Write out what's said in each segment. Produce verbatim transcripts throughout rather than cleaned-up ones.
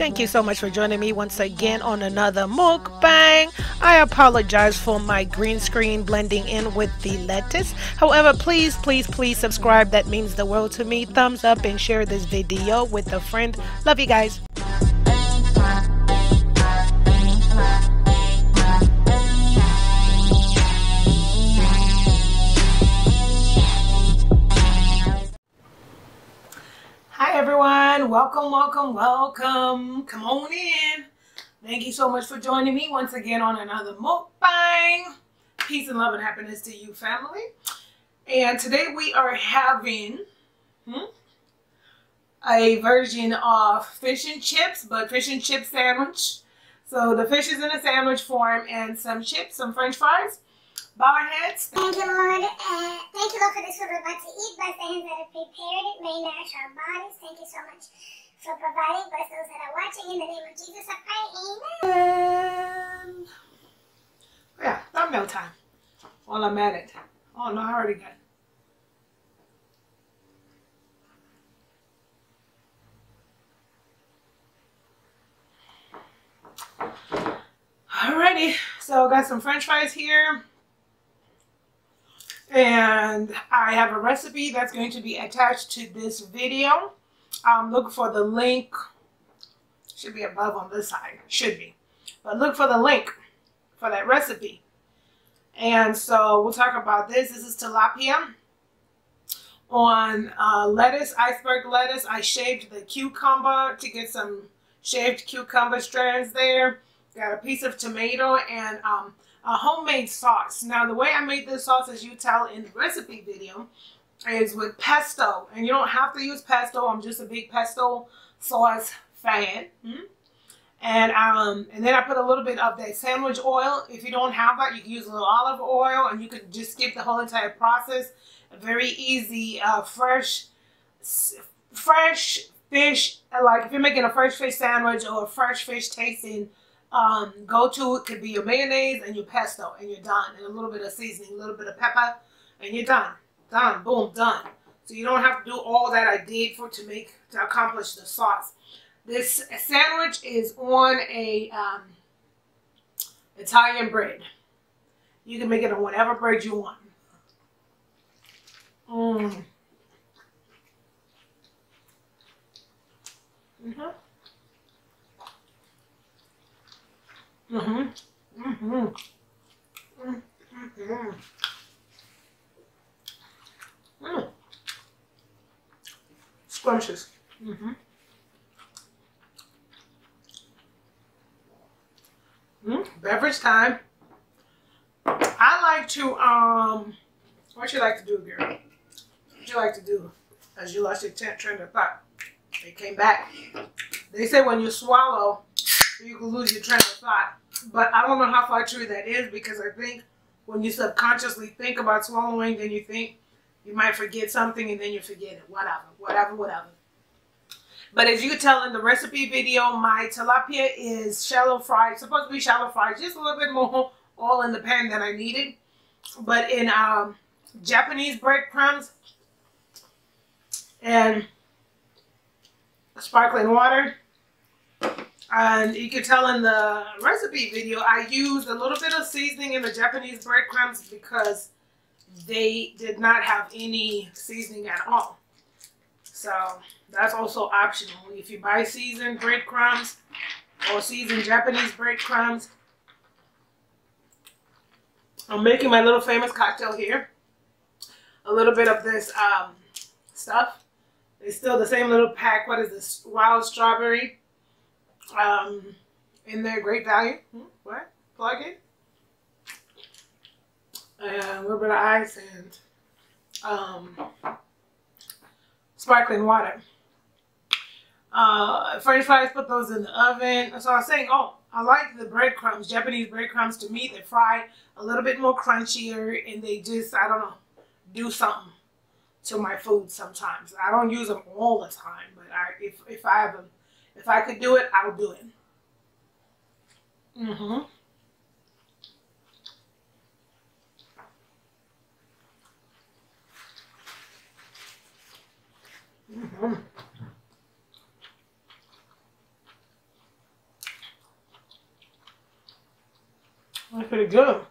Thank you so much for joining me once again on another mukbang. I apologize for my green screen blending in with the lettuce. However, please, please, please subscribe. That means the world to me. Thumbs up and share this video with a friend. Love you guys. Welcome, welcome, welcome. Come on in. Thank you so much for joining me once again on another mukbang. Peace and love and happiness to you, family. And today we are having hmm, a version of fish and chips, but fish and chip sandwich. So the fish is in a sandwich form and some chips, some french fries. Bow our heads. Thank you, Lord. Uh, thank you, Lord, for this food we're about to eat. Bless the hands that have prepared it. May nourish our bodies. Thank you so much for providing. Bless those that are watching. In the name of Jesus, I pray. Amen. Yeah, thumbnail time. While I'm at it. Oh, no, I already got it. Alrighty. So, got some french fries here. And I have a recipe that's going to be attached to this video. Um, look for the link. Should be above on this side. Should be. But look for the link for that recipe. And so we'll talk about this. This is tilapia on uh, lettuce, iceberg lettuce. I shaved the cucumber to get some shaved cucumber strands there. Got a piece of tomato and um, a homemade sauce. Now, the way I made this sauce, as you tell in the recipe video, is with pesto. And you don't have to use pesto. I'm just a big pesto sauce fan. Mm-hmm. And um, and then I put a little bit of that sandwich oil. If you don't have that, you can use a little olive oil, and you can just skip the whole entire process. A very easy, uh, fresh, fresh fish. Like if you're making a fresh fish sandwich or a fresh fish tasting Um, go to, it could be your mayonnaise and your pesto, and you're done. And a little bit of seasoning, a little bit of pepper, and you're done. Done, boom, done. So you don't have to do all that I did for to make, to accomplish the sauce. This sandwich is on a um, Italian bread. You can make it on whatever bread you want. Mmm. Mm-hmm. Mm-hmm. Mm-hmm. Mm-hmm. Mm. Scrumptious. Mm-hmm. Mm. Beverage time. I like to, um, what you like to do, girl? What you like to do? As you lost your train of thought. They came back. They say when you swallow, you can lose your train of thought. But I don't know how far true that is, because I think when you subconsciously think about swallowing, then you think you might forget something, and then you forget it. Whatever, whatever, whatever. But as you can tell in the recipe video, my tilapia is shallow fried. It's supposed to be shallow fried, just a little bit more oil in the pan than I needed. But in um, Japanese breadcrumbs and sparkling water. And you can tell in the recipe video, I used a little bit of seasoning in the Japanese breadcrumbs because they did not have any seasoning at all. So that's also optional. If you buy seasoned breadcrumbs or seasoned Japanese breadcrumbs. I'm making my little famous cocktail here. A little bit of this um, stuff. It's still the same little pack. What is this? Wild strawberry. Um, in their great value. Hmm, what? Plug it. And a little bit of ice and um, sparkling water. Uh, French fries, put those in the oven. So I was saying, oh, I like the breadcrumbs. Japanese breadcrumbs, to me, they fry a little bit more crunchier, and they just, I don't know, do something to my food sometimes. I don't use them all the time, but I, if, if I have a If I could do it, I would do it. Mm-hmm. Mm-hmm. That's pretty good.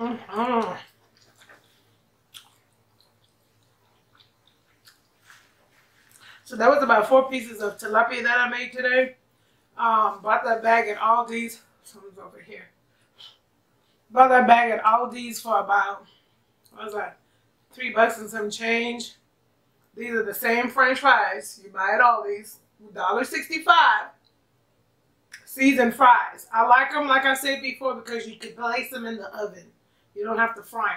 Mm-hmm. So that was about four pieces of tilapia that I made today. Um, bought that bag at Aldi's. Something's over here. Bought that bag at Aldi's for about, what was that, three bucks and some change. These are the same French fries you buy at Aldi's, one dollar and sixty-five cents. Seasoned fries. I like them, like I said before, because you can place them in the oven. You don't have to fry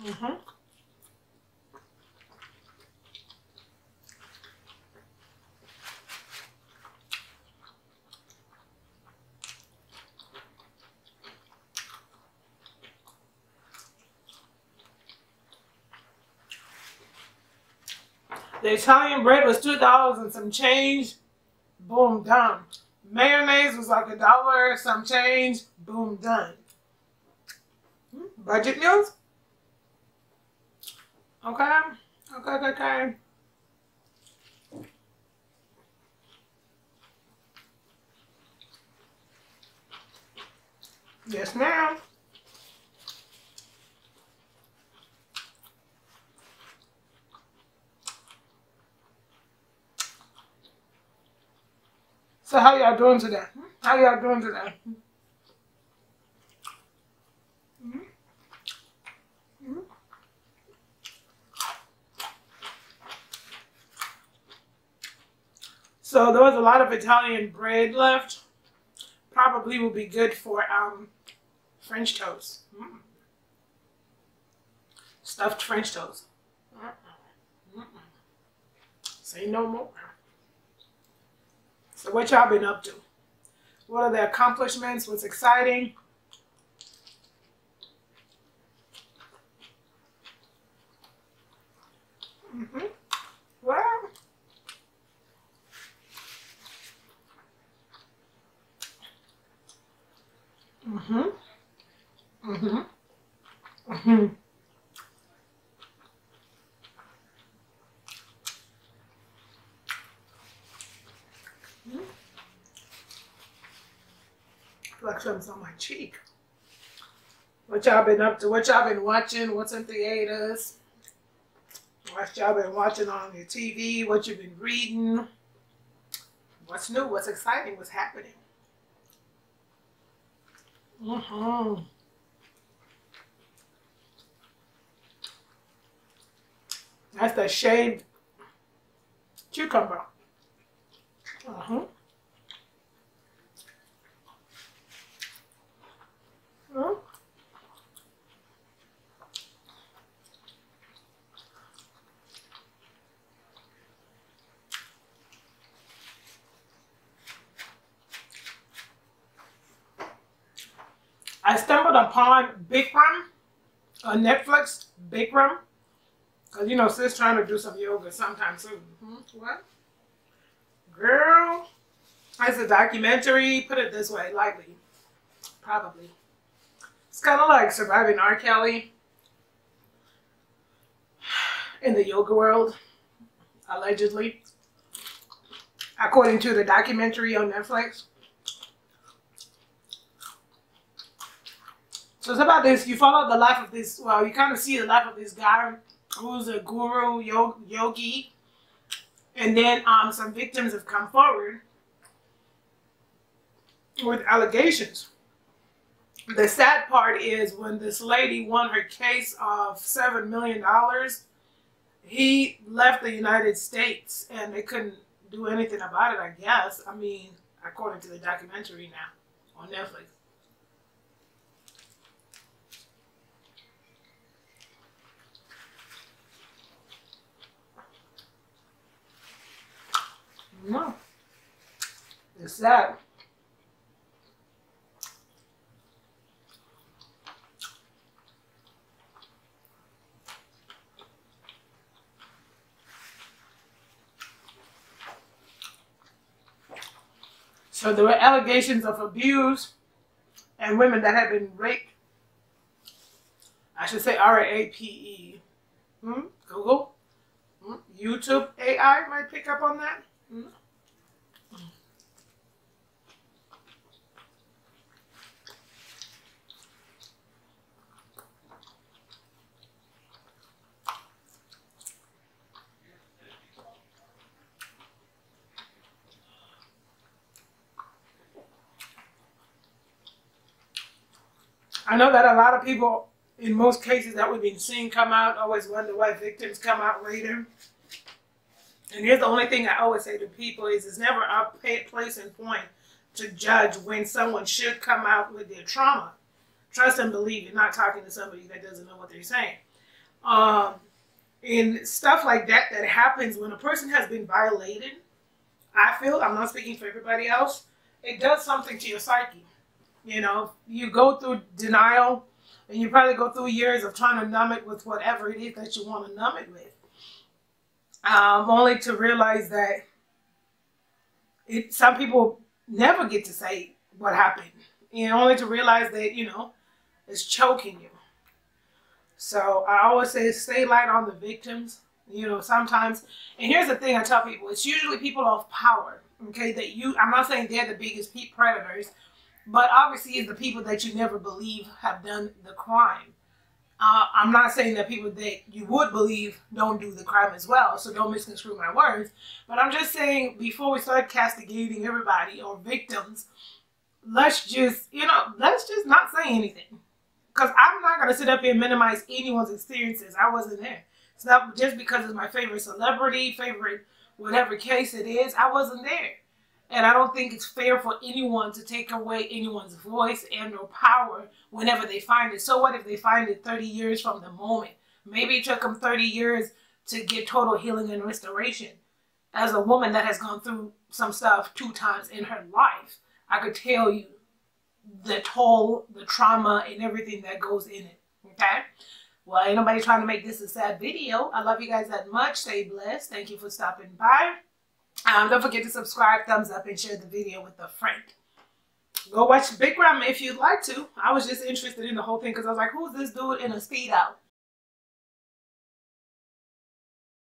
them. Mm-hmm. The Italian bread was two dollars and some change. Boom, done. Mayonnaise was like a dollar, some change. Boom, done. Budget meals. Okay, okay, okay, okay. Yes, ma'am. So how y'all doing today? How y'all doing today? Mm-hmm. Mm-hmm. So there was a lot of Italian bread left. Probably will be good for um, French toast. Mm-hmm. Stuffed French toast. Mm-hmm. Mm-hmm. Say no more. So what y'all been up to? What are the accomplishments? What's exciting? Mm-hmm. Well. Mm-hmm. Mm-hmm. Mm-hmm. Like something's on my cheek. What y'all been up to? What y'all been watching? What's in theaters? What y'all been watching on your T V? What you've been reading? What's new? What's exciting? What's happening? Mm-hmm. That's the shaved cucumber. Mm-hmm. Huh? I stumbled upon Bikram on Netflix. Bikram, cause you know sis trying to do some yoga sometime soon. Hmm? What, girl? It's a documentary. Put it this way, lightly, probably. It's kind of like surviving R. Kelly in the yoga world, allegedly, according to the documentary on Netflix. So it's about this, you follow the life of this, well, you kind of see the life of this guy who's a guru, yogi, and then um, some victims have come forward with allegations. The sad part is when this lady won her case of seven million dollars, he left the United States and they couldn't do anything about it, I guess. I mean, according to the documentary now on Netflix. No. It's sad. So there were allegations of abuse and women that had been raped. I should say R A P E. Hmm? Google? Hmm? YouTube A I might pick up on that. Hmm? I know that a lot of people, in most cases that we've been seeing come out, always wonder why victims come out later. And here's the only thing I always say to people is it's never a place and point to judge when someone should come out with their trauma. Trust and believe, you're not talking to somebody that doesn't know what they're saying. Um, and stuff like that that happens when a person has been violated, I feel, I'm not speaking for everybody else, it does something to your psyche. You know, you go through denial and you probably go through years of trying to numb it with whatever it is that you want to numb it with. Um, only to realize that it, some people never get to say what happened. And only to realize that, you know, it's choking you. So I always say stay light on the victims. You know, sometimes, and here's the thing I tell people, it's usually people of power. Okay, that you, I'm not saying they're the biggest predators, but obviously it's the people that you never believe have done the crime. Uh, I'm not saying that people that you would believe don't do the crime as well, so don't misconstrue my words. But I'm just saying before we start castigating everybody or victims, let's just, you know, let's just not say anything. Because I'm not going to sit up here and minimize anyone's experiences. I wasn't there. It's not just because it's my favorite celebrity, favorite whatever case it is, I wasn't there. And I don't think it's fair for anyone to take away anyone's voice and or power whenever they find it. So what if they find it thirty years from the moment? Maybe it took them thirty years to get total healing and restoration. As a woman that has gone through some stuff two times in her life, I could tell you the toll, the trauma, and everything that goes in it. Okay? Well, ain't nobody trying to make this a sad video. I love you guys that much. Stay blessed. Thank you for stopping by. Um, don't forget to subscribe, thumbs up, and share the video with a friend. Go watch Bikram if you'd like to. I was just interested in the whole thing because I was like, who's this dude in a speedo?